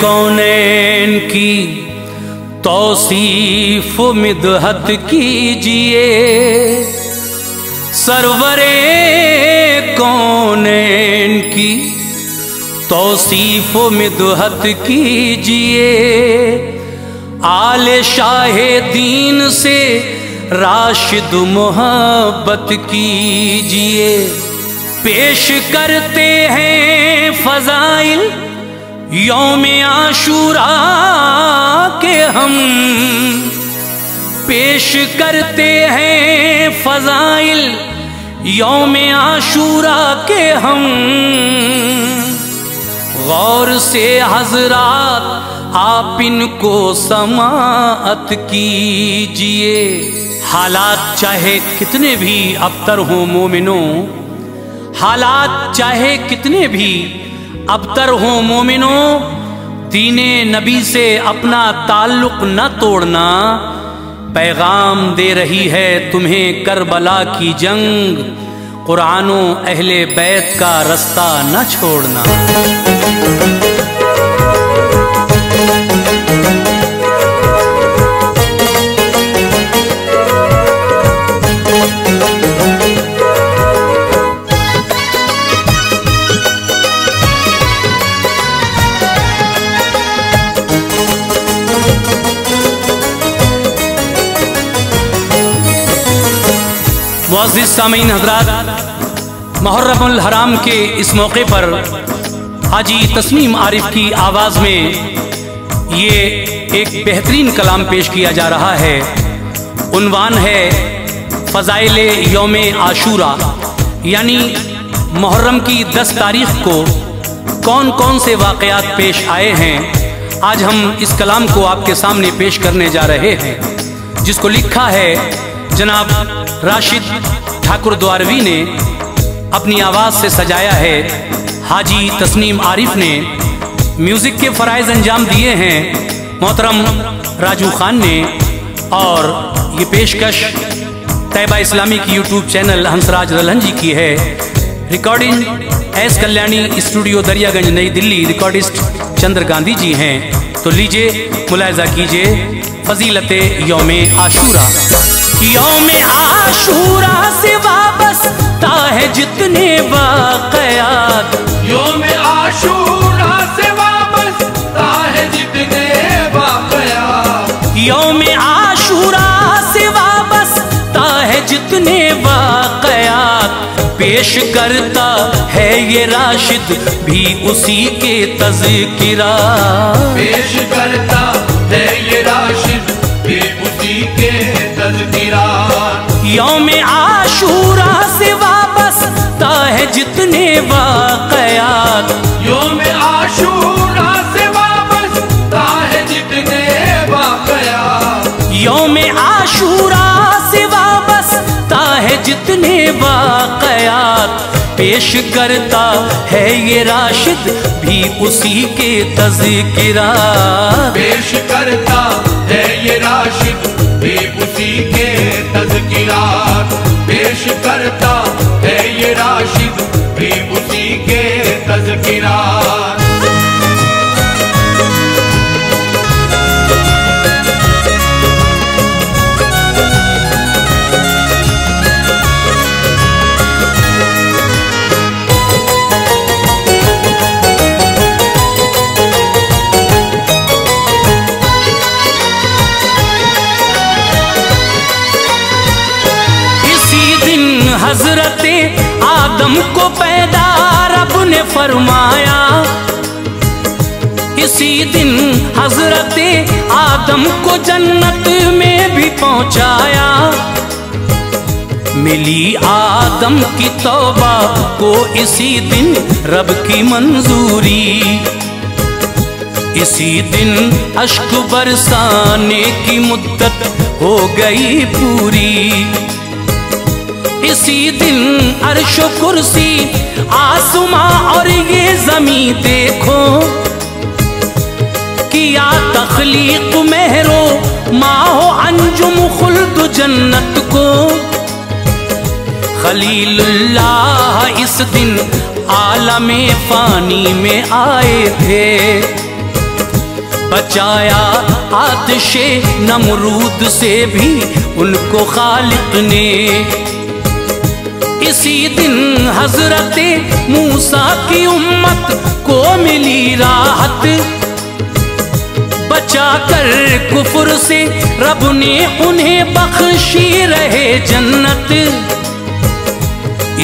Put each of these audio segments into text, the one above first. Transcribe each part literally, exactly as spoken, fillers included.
कौनैन की तौसीफ मिदहत कीजिए, सरवरे कौनैन की तौसीफ मिदहत कीजिए। आले शाहे दीन से राशिद मोहब्बत कीजिए। पेश करते हैं फजाइल यौमे आशूरा के हम, पेश करते हैं फजाइल यौमे आशूरा के हम। गौर से हजरात आप इनको समाअत कीजिए। हालात चाहे कितने भी अबतर हों मोमिनों, हालात चाहे कितने भी अबतर हों मोमिनों, दीने नबी से अपना ताल्लुक न तोड़ना। पैगाम दे रही है तुम्हें करबला की जंग, कुरानो अहले बैत का रास्ता न छोड़ना। मुअज़्ज़िज़ सामीन हज़रात, मुहर्रमुल हराम के इस मौके पर हाजी तस्नीम आरिफ की आवाज़ में ये एक बेहतरीन कलाम पेश किया जा रहा है। उन्वान है फ़ज़ाइल यौमे आशूरा, यानी मुहर्रम की दस तारीख को कौन कौन से वाक़यात पेश आए हैं। आज हम इस कलाम को आपके सामने पेश करने जा रहे हैं, जिसको लिखा है जनाब राशिद ठाकुर द्वारवी ने, अपनी आवाज़ से सजाया है हाजी तस्नीम आरिफ ने, म्यूज़िक के फ़राइज़ अंजाम दिए हैं मोहतरम राजू खान ने, और ये पेशकश तैबा इस्लामी की यूट्यूब चैनल हंसराज रलंजी की है। Recording S Kalyani studio Daryaganj New Delhi, recordist Chandra Gandhi ji हैं। तो लीजिए मुलाहिज़ा कीजिए फजीलत यौमे आशूरा। यौमे आशूरा से वाबस्ता है जितने वाक़यात, यौमे आशूरा से वाबस्ता है जितने वाक़यात, यौमे आशूरा से वाबस्ता है जितने वाक़यात। पेश करता है ये राशिद भी उसी के तज़किरा, पेश करता है ये राशिद भी उसी के तज़किरा। यौमे आशूरा से वाबस्ता है जितने वाक़यात, यौमे आशूरा से वाबस्ता है जितने वाक़यात, यौमे आशूरा से वाबस्ता है जितने वाक़यात। पेश करता है ये राशिद भी उसी के तज़किरा, पेश करता है ये राशिद भी उसी के तज़किरा, पेश करता है ये राशिद भी उसी के तज़किरा। हजरते आदम को पैदा रब ने फरमाया, इसी दिन हजरते आदम को जन्नत में भी पहुंचाया। मिली आदम की तौबा को इसी दिन रब की मंजूरी, इसी दिन अश्क बरसाने की मुद्दत हो गई पूरी। इसी दिन अर्श कुर्सी आसमां और ये जमीं देखो, किया तखलीक मेहरो माहो अंजुम खुल्द जन्नत को। खलीलुल्लाह इस दिन आलम फानी में आए थे, बचाया आतिशे नमरूद से भी उनको खालिक ने। इसी दिन हजरते मूसा की उम्मत को मिली राहत, बचा कर कुफर से रब ने उन्हें बख्शी रहे जन्नत।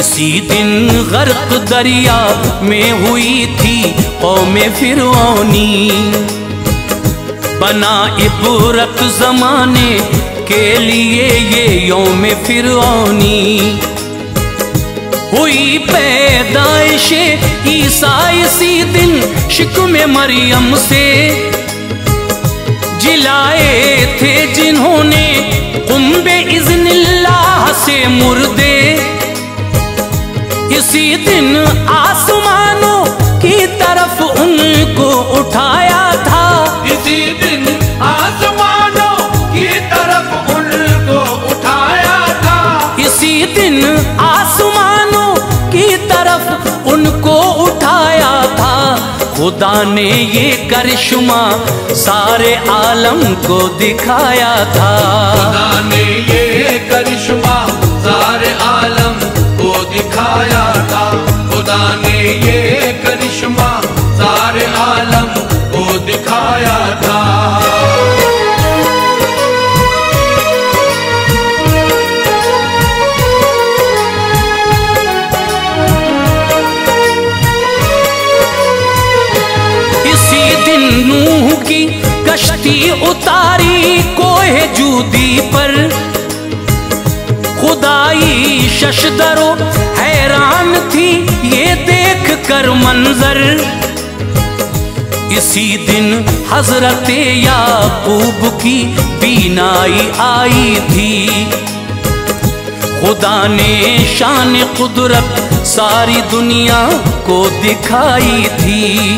इसी दिन गर्क दरिया में हुई थी कौमे फिरौनी, बना इबरत जमाने के लिए ये यौम फिरौनी। हुई पैदाइश ईसा इसी दिन शिकम मरियम से, जिलाए थे जिन्होंने कुंबे इज़्निल्लाह से मुर्दे। इसी दिन आसमानों की तरफ उनको उठाया था, इसी दिन आसमानों की तरफ उनको उठाया था। इसी दिन आसमानों की तरफ उनको उठाया था, खुदा ने ये करिश्मा सारे आलम को दिखाया था। खुदा ने ये करिश्मा सारे आलम को दिखाया था। खुदा ने ये करिश्मा सारे आलम को दिखाया था। इसी दिन नूह की कश्ती उतारी कोह जूदी पर, खुदाई शशदरो हैरान थी ये देख कर मंजर। इसी दिन हजरते याकूब की बीनाई आई थी, खुदा ने शान कुदरत सारी दुनिया को दिखाई थी।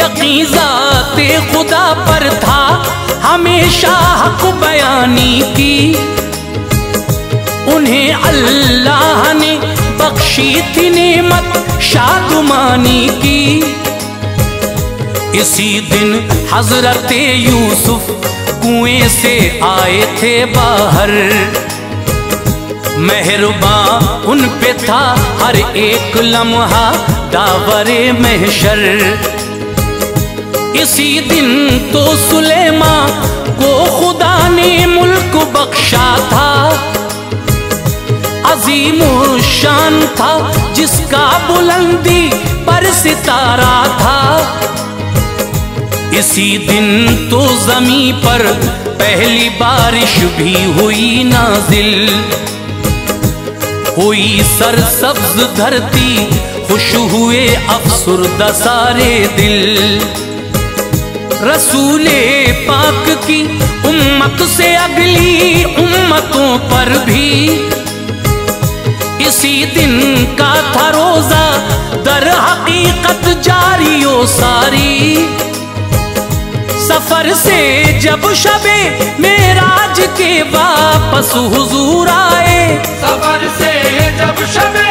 यकीन ज़ाते खुदा पर था हमेशा हक बयानी की, उन्हें अल्लाह ने बख्शी थी नेमत शादुमानी की। इसी दिन हजरते यूसुफ कुएं से आए थे बाहर, मेहरबां उन पे था हर एक लम्हा दावरे महशर। इसी दिन तो सुलेमा को खुदा ने मुल्क बख्शा था, अजीम शान था जिसका बुलंदी पर सितारा था। इसी दिन तो जमीन पर पहली बारिश भी हुई नाजिल, हुई सरसब्ज धरती खुश हुए अफसुर्दा सारे दिल। रसूले पाक की उम्मत से अगली उम्मतों पर भी इसी दिन का था रोजा, दर हकीकत जारी ओ सारी। सफर से जब शबे मेराज के वापस हुजूर आए, सफर से जब शबे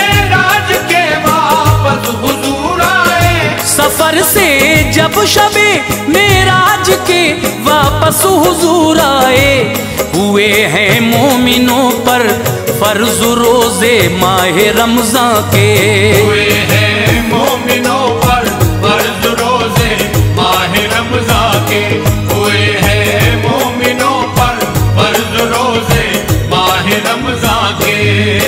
मेराज के वापस हुजूर आए। सफर से जब शबे मेराज के वापस हुजूर आए, हुए हैं मोमिनों पर फर्ज रोजे माह रमजां के। हुए हैं मोमिनों पर फर्ज रोजे माह रमजां के। हुए हैं मोमिनों पर फर्ज रोजे माह रमजां के।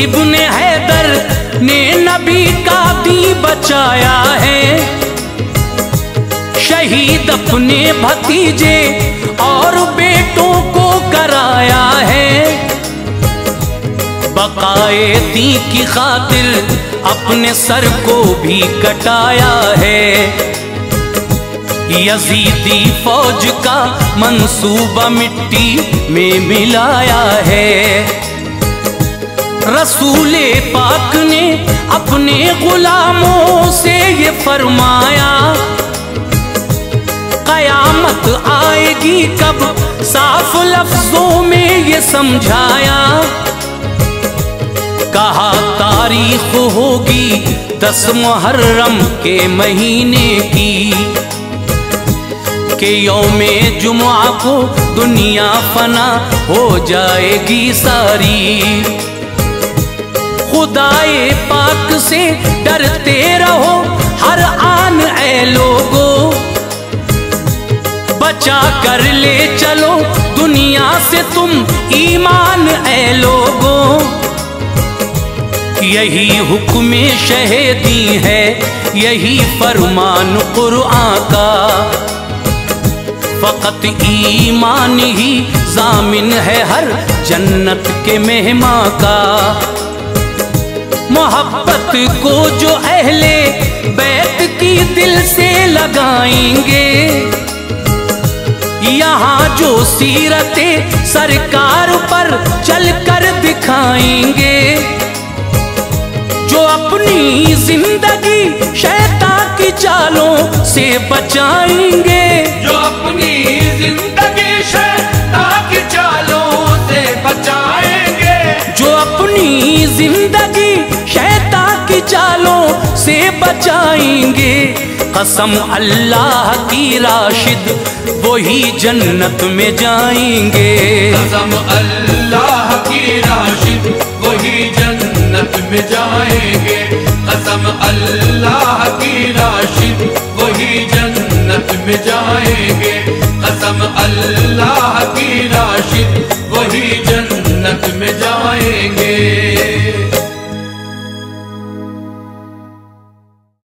इब्ने हैदर ने नबी का दी बचाया है, शहीद अपने भतीजे और बेटों को कराया है। बकाए दी की खातिर अपने सर को भी कटाया है, यजीदी फौज का मंसूबा मिट्टी में मिलाया है। रसूले पाक ने अपने गुलामों से ये फरमाया, कयामत आएगी कब, साफ लफ्जों में ये समझाया। कहा तारीख होगी दस मुहर्रम के महीने की, के यौमे जुमा को दुनिया फना हो जाएगी सारी। खुदाए पाक से डरते रहो हर आन ऐ लोगो, बचा कर ले चलो दुनिया से तुम ईमान ऐ लोगो। यही हुक्मे शहीदी है, यही फरमान कुरान का, फकत ईमान ही जामिन है हर जन्नत के मेहमा का। मोहब्बत को जो अहले बैत की दिल से लगाएंगे, यहाँ जो सीरते सरकार पर चलकर दिखाएंगे। जो अपनी जिंदगी शैतान की चालों से बचाएंगे, जो अपनी जिंदगी शैतान की चालों से बचाएंगे, जो अपनी जिंदगी शैतान की चालों से बचाएंगे। कसम अल्लाह की राशिद वही जन्नत में जाएंगे। कसम अल्लाह की राशिद वही जन्नत में जाएंगे। कसम अल्लाह की राशिद वही जन्नत में जाएंगे। कसम अल्लाह की राशिद वही जन्नत में जाएंगे।